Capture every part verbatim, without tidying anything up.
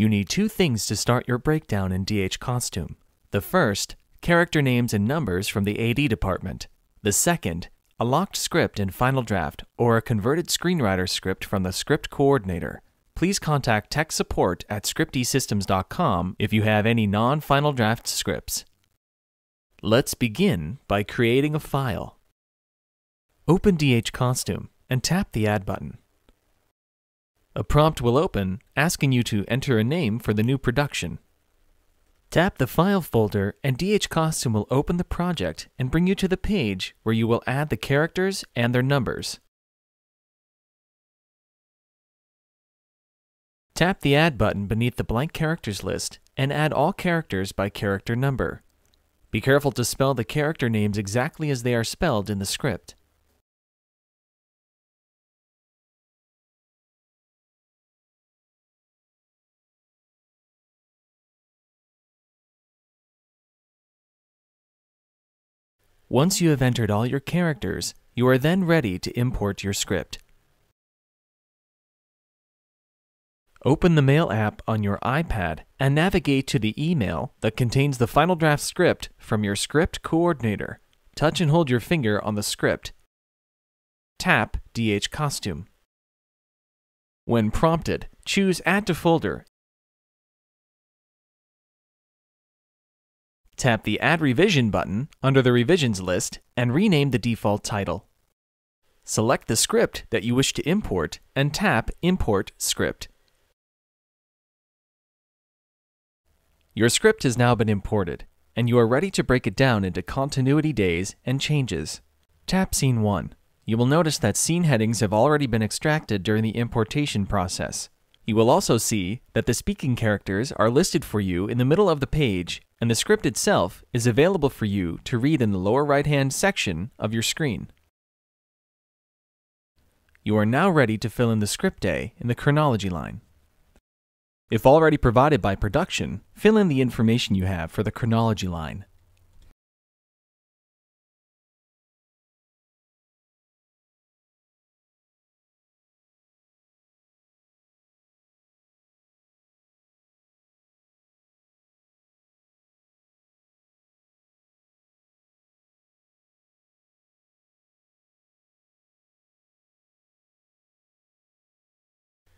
You need two things to start your breakdown in D H Costume. The first, character names and numbers from the A D department. The second, a locked script in Final Draft or a converted screenwriter script from the script coordinator. Please contact tech support at scriptesystems dot com if you have any non-Final Draft scripts. Let's begin by creating a file. Open D H Costume and tap the Add button. A prompt will open asking you to enter a name for the new production. Tap the File folder and D H Costume will open the project and bring you to the page where you will add the characters and their numbers. Tap the Add button beneath the blank characters list and add all characters by character number. Be careful to spell the character names exactly as they are spelled in the script. Once you have entered all your characters, you are then ready to import your script. Open the Mail app on your iPad and navigate to the email that contains the Final Draft script from your script coordinator. Touch and hold your finger on the script. Tap D H Costume. When prompted, choose Add to Folder. Tap the Add Revision button under the Revisions list and rename the default title. Select the script that you wish to import and tap Import Script. Your script has now been imported, and you are ready to break it down into continuity days and changes. Tap Scene one. You will notice that scene headings have already been extracted during the importation process. You will also see that the speaking characters are listed for you in the middle of the page, and the script itself is available for you to read in the lower right-hand section of your screen. You are now ready to fill in the script day in the chronology line. If already provided by production, fill in the information you have for the chronology line.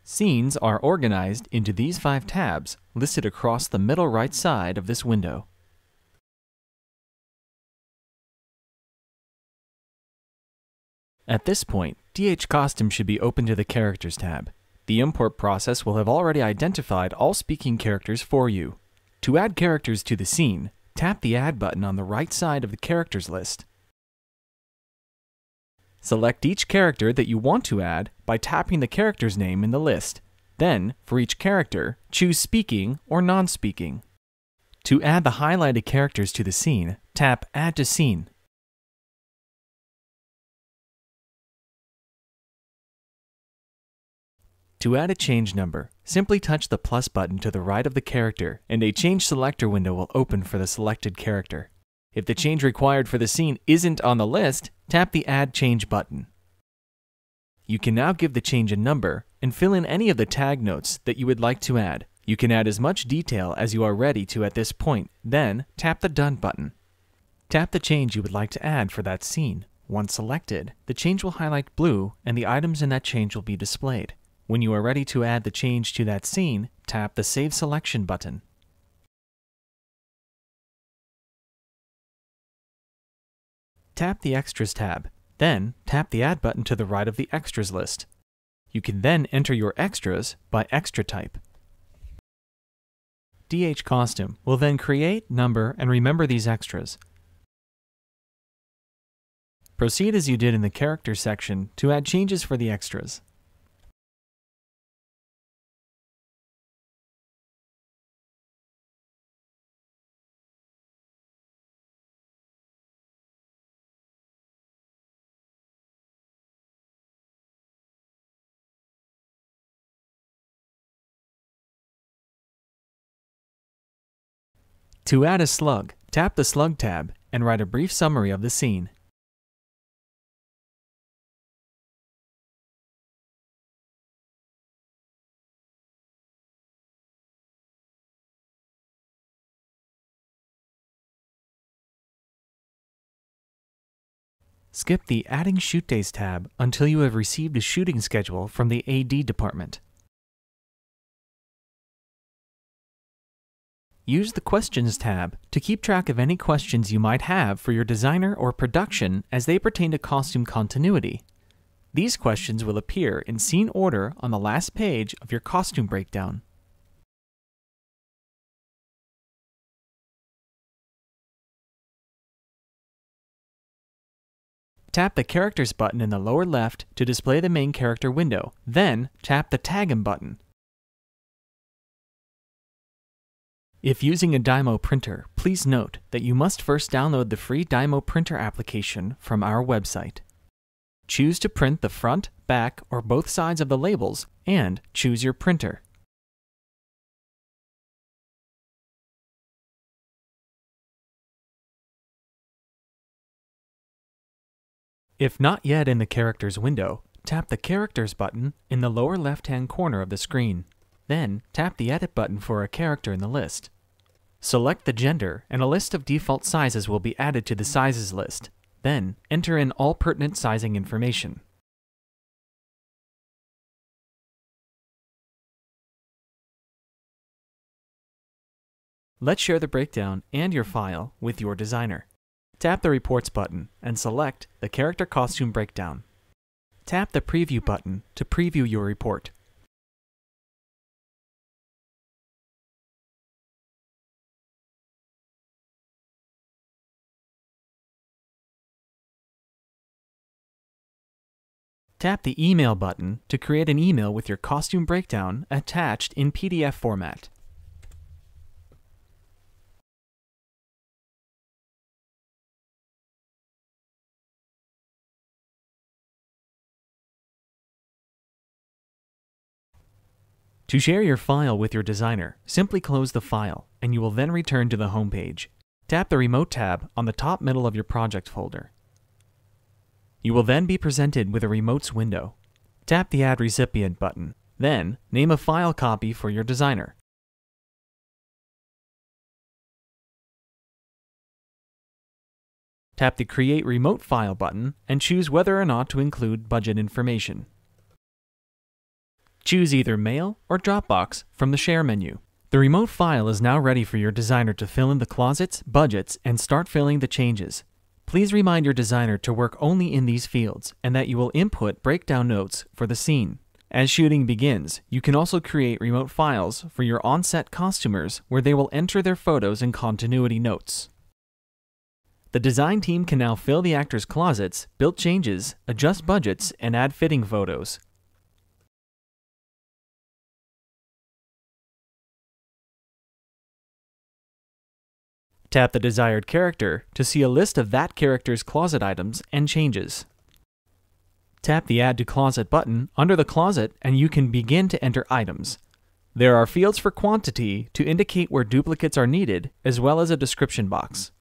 Scenes are organized into these five tabs listed across the middle right side of this window. At this point, D H Costume should be open to the Characters tab. The import process will have already identified all speaking characters for you. To add characters to the scene, tap the Add button on the right side of the Characters list. Select each character that you want to add by tapping the character's name in the list. Then, for each character, choose Speaking or Non-Speaking. To add the highlighted characters to the scene, tap Add to Scene. To add a change number, simply touch the plus button to the right of the character, and a Change Selector window will open for the selected character. If the change required for the scene isn't on the list, tap the Add Change button. You can now give the change a number and fill in any of the tag notes that you would like to add. You can add as much detail as you are ready to at this point, then tap the Done button. Tap the change you would like to add for that scene. Once selected, the change will highlight blue and the items in that change will be displayed. When you are ready to add the change to that scene, tap the Save Selection button. Tap the Extras tab, then tap the Add button to the right of the Extras list. You can then enter your extras by extra type. D H Costume will then create, number, and remember these extras. Proceed as you did in the Character section to add changes for the extras. To add a slug, tap the Slug tab and write a brief summary of the scene. Skip the Adding Shoot Days tab until you have received a shooting schedule from the A D department. Use the Questions tab to keep track of any questions you might have for your designer or production as they pertain to costume continuity. These questions will appear in scene order on the last page of your costume breakdown. Tap the Characters button in the lower left to display the main character window, then tap the Tag Him button. If using a Dymo printer, please note that you must first download the free Dymo printer application from our website. Choose to print the front, back, or both sides of the labels, and choose your printer. If not yet in the Characters window, tap the Characters button in the lower left-hand corner of the screen. Then, tap the Edit button for a character in the list. Select the gender, and a list of default sizes will be added to the Sizes list. Then, enter in all pertinent sizing information. Let's share the breakdown and your file with your designer. Tap the Reports button and select the Character Costume Breakdown. Tap the Preview button to preview your report. Tap the Email button to create an email with your costume breakdown attached in P D F format. To share your file with your designer, simply close the file, and you will then return to the home page. Tap the Remote tab on the top middle of your project folder. You will then be presented with a Remotes window. Tap the Add Recipient button, then name a file copy for your designer. Tap the Create Remote File button and choose whether or not to include budget information. Choose either Mail or Dropbox from the Share menu. The remote file is now ready for your designer to fill in the closets, budgets, and start filling the changes. Please remind your designer to work only in these fields and that you will input breakdown notes for the scene. As shooting begins, you can also create remote files for your on-set costumers where they will enter their photos and continuity notes. The design team can now fill the actors' closets, build changes, adjust budgets, and add fitting photos. Tap the desired character to see a list of that character's closet items and changes. Tap the Add to Closet button under the closet and you can begin to enter items. There are fields for quantity to indicate where duplicates are needed, as well as a description box.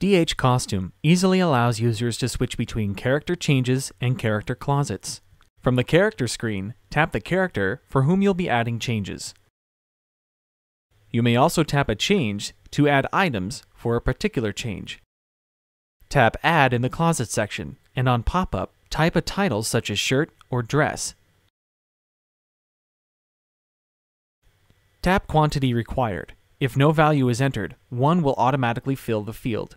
D H Costume easily allows users to switch between character changes and character closets. From the Character screen, tap the character for whom you'll be adding changes. You may also tap a change to add items for a particular change. Tap Add in the Closet section, and on pop-up, type a title such as Shirt or Dress. Tap Quantity Required. If no value is entered, one will automatically fill the field.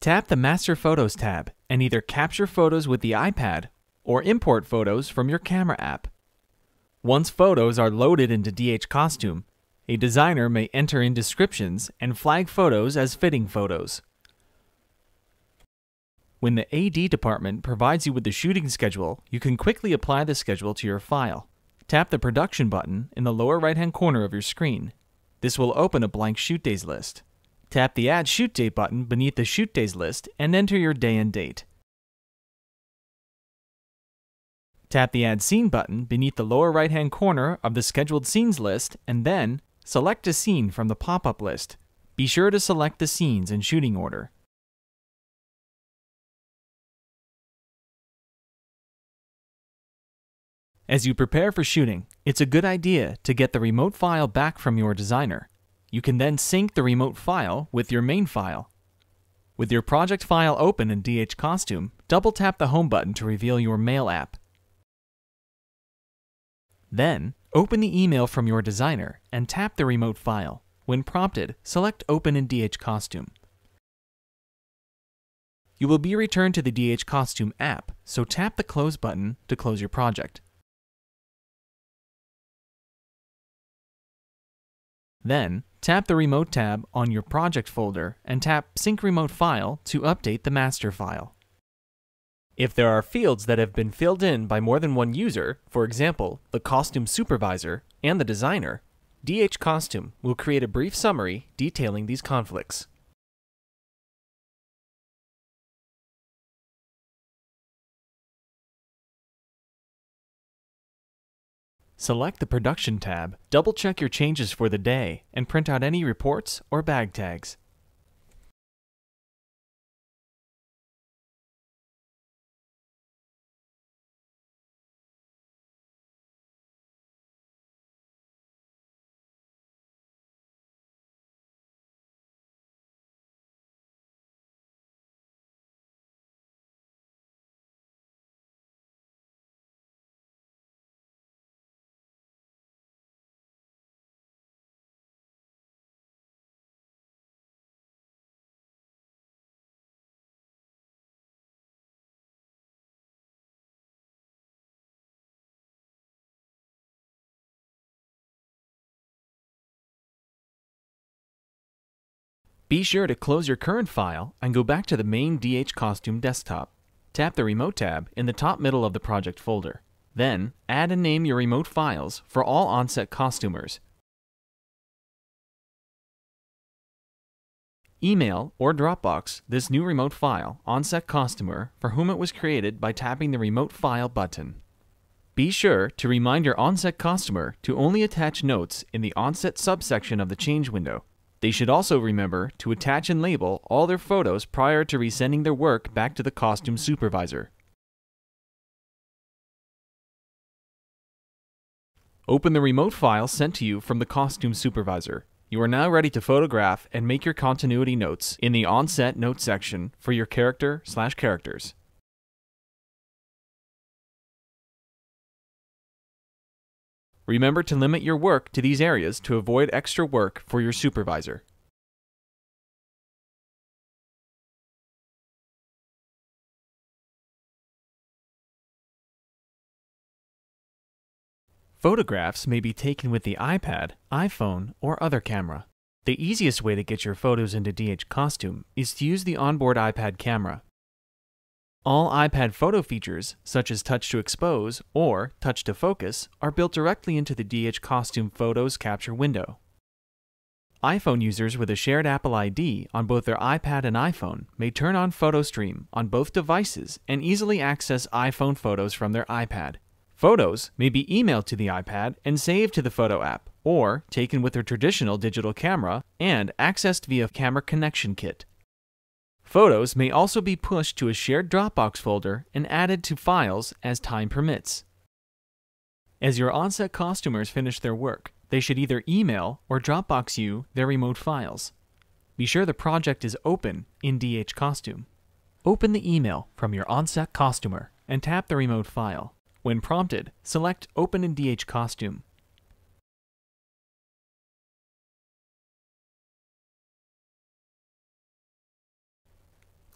Tap the Master Photos tab and either capture photos with the iPad or import photos from your camera app. Once photos are loaded into D H Costume, a designer may enter in descriptions and flag photos as fitting photos. When the A D department provides you with the shooting schedule, you can quickly apply the schedule to your file. Tap the Production button in the lower right-hand corner of your screen. This will open a blank shoot days list. Tap the Add Shoot Date button beneath the Shoot Days list and enter your day and date. Tap the Add Scene button beneath the lower right-hand corner of the Scheduled Scenes list and then select a scene from the pop-up list. Be sure to select the scenes in shooting order. As you prepare for shooting, it's a good idea to get the remote file back from your designer. You can then sync the remote file with your main file. With your project file open in D H Costume, double-tap the Home button to reveal your Mail app. Then, open the email from your designer and tap the remote file. When prompted, select Open in D H Costume. You will be returned to the D H Costume app, so tap the Close button to close your project. Then, tap the Remote tab on your Project folder and tap Sync Remote File to update the master file. If there are fields that have been filled in by more than one user, for example, the costume supervisor and the designer, D H Costume will create a brief summary detailing these conflicts. Select the Production tab, double-check your changes for the day, and print out any reports or bag tags. Be sure to close your current file and go back to the main D H Costume desktop. Tap the Remote tab in the top middle of the project folder. Then, add and name your remote files for all on-set costumers. Email or Dropbox this new remote file, on-set costumer, for whom it was created by tapping the Remote File button. Be sure to remind your on-set costumer to only attach notes in the on-set subsection of the change window. They should also remember to attach and label all their photos prior to resending their work back to the costume supervisor. Open the remote file sent to you from the costume supervisor. You are now ready to photograph and make your continuity notes in the on-set note section for your character slash characters. Remember to limit your work to these areas to avoid extra work for your supervisor. Photographs may be taken with the iPad, iPhone, or other camera. The easiest way to get your photos into D H Costume is to use the onboard iPad camera. All iPad photo features, such as Touch to Expose or Touch to Focus, are built directly into the D H Costume Photos Capture window. iPhone users with a shared Apple I D on both their iPad and iPhone may turn on Photo Stream on both devices and easily access iPhone photos from their iPad. Photos may be emailed to the iPad and saved to the Photo app, or taken with their traditional digital camera and accessed via Camera Connection Kit. Photos may also be pushed to a shared Dropbox folder and added to files as time permits. As your on-set costumers finish their work, they should either email or Dropbox you their remote files. Be sure the project is open in D H Costume. Open the email from your on-set costumer and tap the remote file. When prompted, select Open in D H Costume.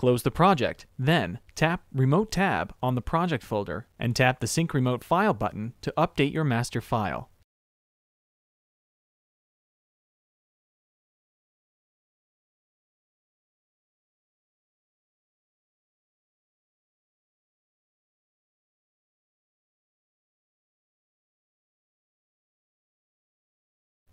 Close the project, then tap Remote tab on the project folder and tap the Sync Remote File button to update your master file.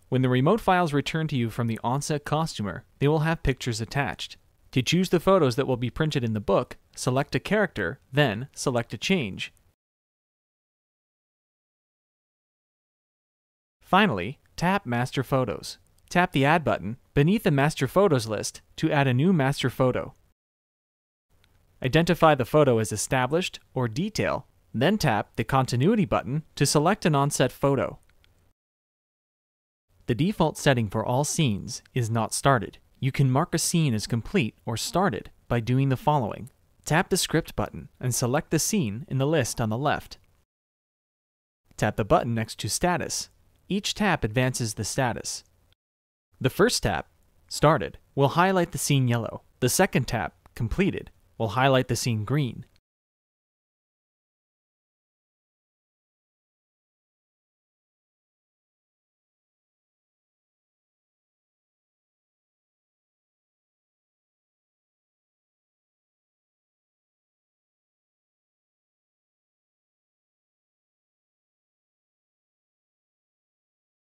When the remote files return to you from the on-set costumer, they will have pictures attached. To choose the photos that will be printed in the book, select a character, then select a change. Finally, tap Master Photos. Tap the Add button beneath the Master Photos list to add a new master photo. Identify the photo as Established or Detail, then tap the Continuity button to select an on-set photo. The default setting for all scenes is Not Started. You can mark a scene as complete or started by doing the following. Tap the Script button and select the scene in the list on the left. Tap the button next to Status. Each tap advances the status. The first tap, Started, will highlight the scene yellow. The second tap, Completed, will highlight the scene green.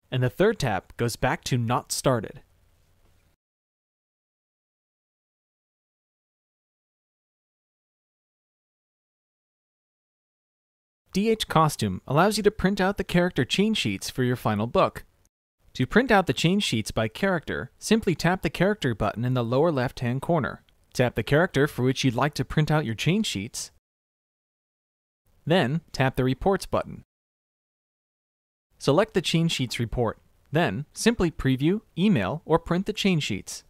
And the third tap goes back to Not Started. D H Costume allows you to print out the character change sheets for your final book. To print out the change sheets by character, simply tap the Character button in the lower left-hand corner. Tap the character for which you'd like to print out your change sheets, then tap the Reports button. Select the Change Sheets report, then simply preview, email, or print the change sheets.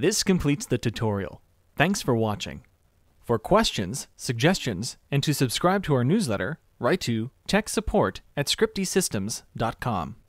This completes the tutorial. Thanks for watching. For questions, suggestions, and to subscribe to our newsletter, write to tech support at scriptesystems dot com.